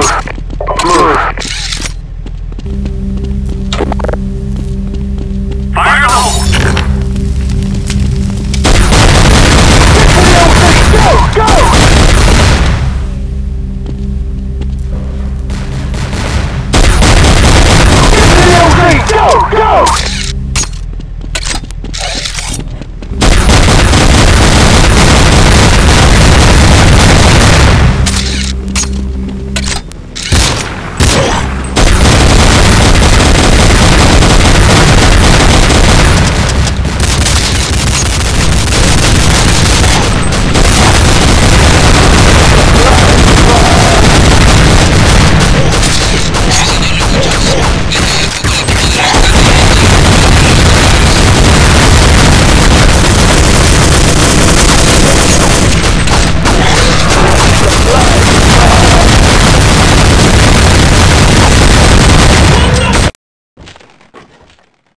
Move.